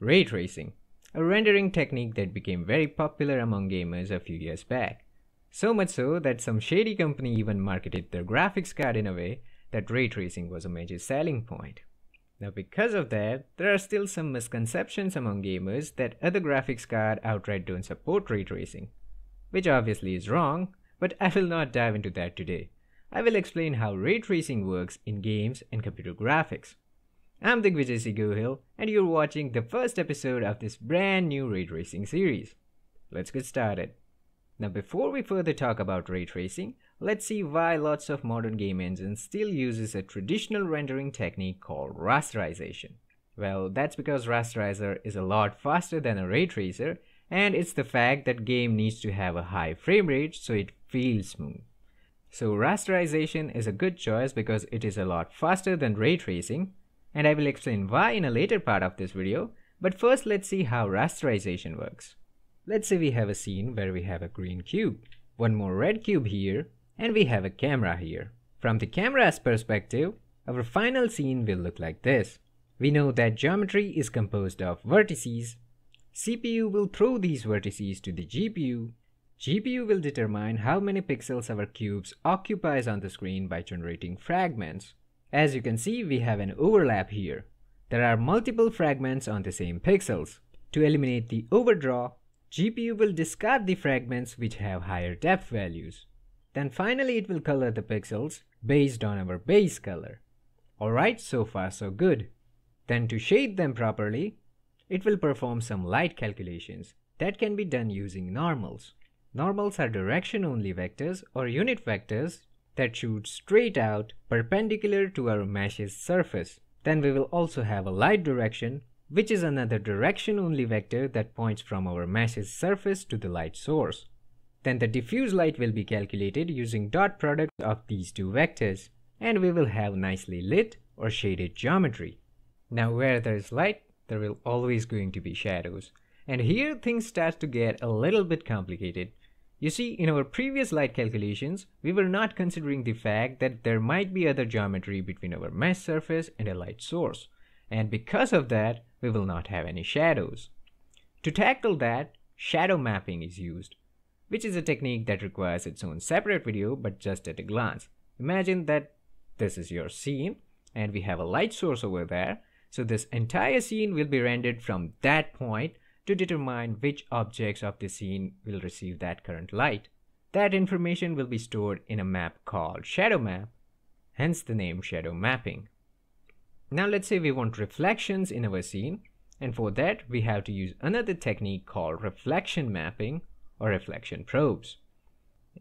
Ray tracing, a rendering technique that became very popular among gamers a few years back. So much so that some shady company even marketed their graphics card in a way that ray tracing was a major selling point. Now because of that, there are still some misconceptions among gamers that other graphics cards outright don't support ray tracing, which obviously is wrong, but I will not dive into that today. I will explain how ray tracing works in games and computer graphics. I'm Digvijaysinh Gohil and you're watching the first episode of this brand new ray tracing series. Let's get started. Now before we further talk about ray tracing, let's see why lots of modern game engines still uses a traditional rendering technique called rasterization. Well, that's because rasterizer is a lot faster than a ray tracer, and it's the fact that game needs to have a high frame rate so it feels smooth. So rasterization is a good choice because it is a lot faster than ray tracing. And I will explain why in a later part of this video, but first let's see how rasterization works. Let's say we have a scene where we have a green cube, one more red cube here, and we have a camera here. From the camera's perspective, our final scene will look like this. We know that geometry is composed of vertices. CPU will throw these vertices to the GPU. GPU will determine how many pixels our cubes occupies on the screen by generating fragments. As you can see, we have an overlap here. There are multiple fragments on the same pixels. To eliminate the overdraw, GPU will discard the fragments which have higher depth values. Then finally it will color the pixels based on our base color. Alright, so far so good. Then to shade them properly, it will perform some light calculations that can be done using normals. Normals are direction-only vectors or unit vectors that shoot straight out perpendicular to our mesh's surface. Then we will also have a light direction, which is another direction only vector that points from our mesh's surface to the light source. Then the diffuse light will be calculated using dot product of these two vectors, and we will have nicely lit or shaded geometry. Now where there is light, there will always going to be shadows, and here things start to get a little bit complicated. You see, in our previous light calculations, we were not considering the fact that there might be other geometry between our mesh surface and a light source, and because of that, we will not have any shadows. To tackle that, shadow mapping is used, which is a technique that requires its own separate video, but just at a glance. Imagine that this is your scene, and we have a light source over there, so this entire scene will be rendered from that point to determine which objects of the scene will receive that current light. That information will be stored in a map called shadow map, hence the name shadow mapping. Now let's say we want reflections in our scene, and for that we have to use another technique called reflection mapping or reflection probes.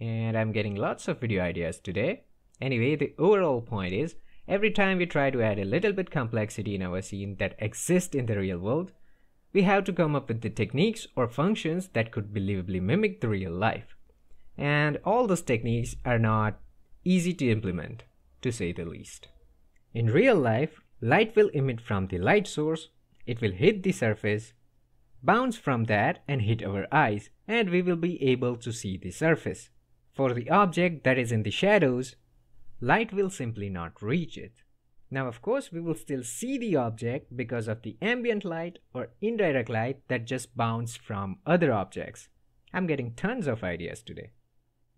And I'm getting lots of video ideas today. Anyway, the overall point is, every time we try to add a little bit complexity in our scene that exists in the real world, we have to come up with the techniques or functions that could believably mimic the real life. And all those techniques are not easy to implement, to say the least. In real life, light will emit from the light source, it will hit the surface, bounce from that and hit our eyes, and we will be able to see the surface. For the object that is in the shadows, light will simply not reach it. Now of course we will still see the object because of the ambient light or indirect light that just bounced from other objects. I'm getting tons of ideas today.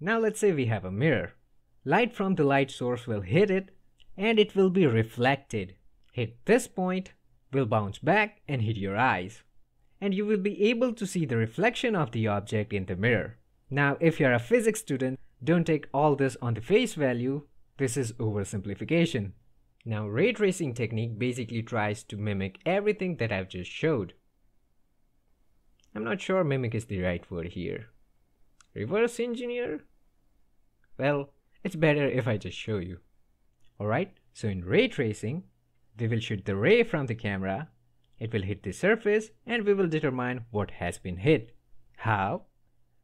Now let's say we have a mirror. Light from the light source will hit it and it will be reflected. Hit this point, will bounce back and hit your eyes. And you will be able to see the reflection of the object in the mirror. Now if you're a physics student, don't take all this on the face value, this is oversimplification. Now ray tracing technique basically tries to mimic everything that I've just showed. I'm not sure mimic is the right word here. Reverse engineer? Well, it's better if I just show you. Alright, so in ray tracing, we will shoot the ray from the camera, it will hit the surface and we will determine what has been hit. How?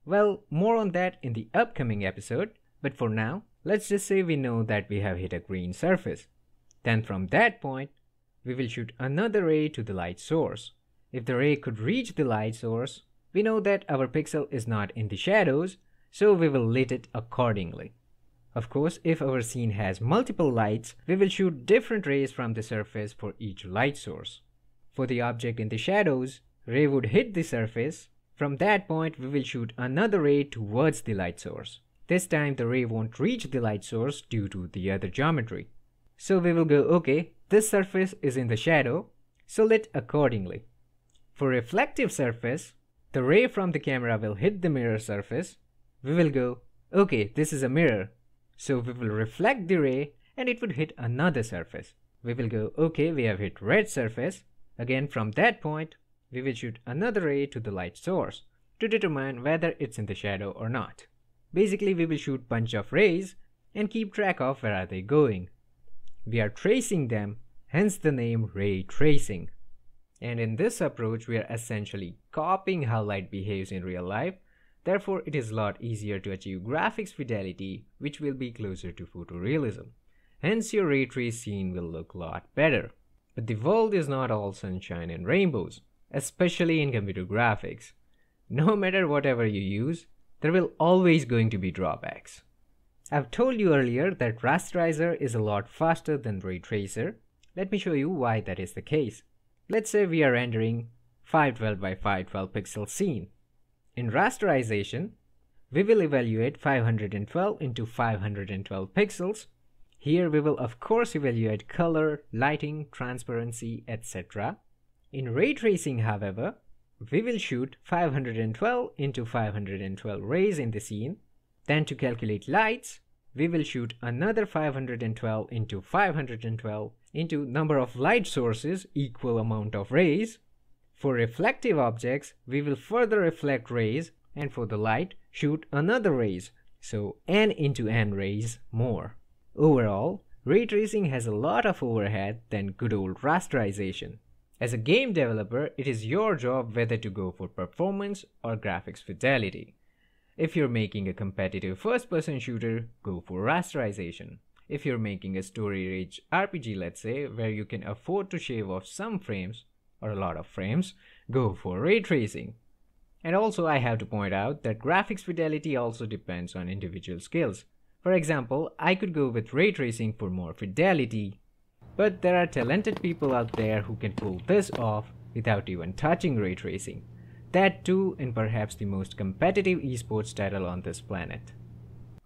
Well, more on that in the upcoming episode, but for now, let's just say we know that we have hit a green surface. Then from that point, we will shoot another ray to the light source. If the ray could reach the light source, we know that our pixel is not in the shadows, so we will lit it accordingly. Of course, if our scene has multiple lights, we will shoot different rays from the surface for each light source. for the object in the shadows, ray would hit the surface. From that point, we will shoot another ray towards the light source. This time the ray won't reach the light source due to the other geometry. So we will go, okay, this surface is in the shadow, so let accordingly. For reflective surface, the ray from the camera will hit the mirror surface. We will go, okay, this is a mirror, so we will reflect the ray and it would hit another surface. We will go, okay, we have hit red surface. Again, from that point, we will shoot another ray to the light source to determine whether it's in the shadow or not. Basically, we will shoot bunch of rays and keep track of where are they going. We are tracing them, hence the name ray tracing. And in this approach, we are essentially copying how light behaves in real life. Therefore, it is a lot easier to achieve graphics fidelity, which will be closer to photorealism. Hence, your ray trace scene will look a lot better. But the world is not all sunshine and rainbows, especially in computer graphics. No matter whatever you use, there will always going to be drawbacks. I've told you earlier that rasterizer is a lot faster than ray tracer. Let me show you why that is the case. Let's say we are rendering 512 by 512 pixel scene. In rasterization, we will evaluate 512 into 512 pixels. Here we will of course evaluate color, lighting, transparency, etc. In ray tracing, however, we will shoot 512 into 512 rays in the scene. Then to calculate lights, we will shoot another 512 into 512 into number of light sources equal amount of rays. For reflective objects, we will further reflect rays, and for the light, shoot another rays, so n into n rays more. Overall, ray tracing has a lot of overhead than good old rasterization. As a game developer, it is your job whether to go for performance or graphics fidelity. If you're making a competitive first-person shooter, go for rasterization. If you're making a story-rich RPG, let's say, where you can afford to shave off some frames, or a lot of frames, go for ray tracing. And also I have to point out that graphics fidelity also depends on individual skills. For example, I could go with ray tracing for more fidelity, but there are talented people out there who can pull this off without even touching ray tracing. That too in perhaps the most competitive esports title on this planet.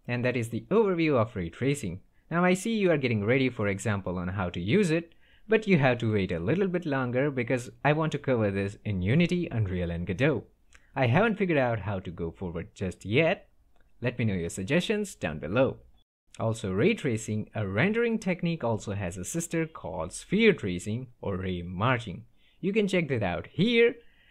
And that is the overview of ray tracing. Now I see you are getting ready for example on how to use it, but you have to wait a little bit longer because I want to cover this in Unity, Unreal and Godot. I haven't figured out how to go forward just yet. Let me know your suggestions down below. Also, ray tracing, a rendering technique, also has a sister called sphere tracing or ray marching. You can check that out here.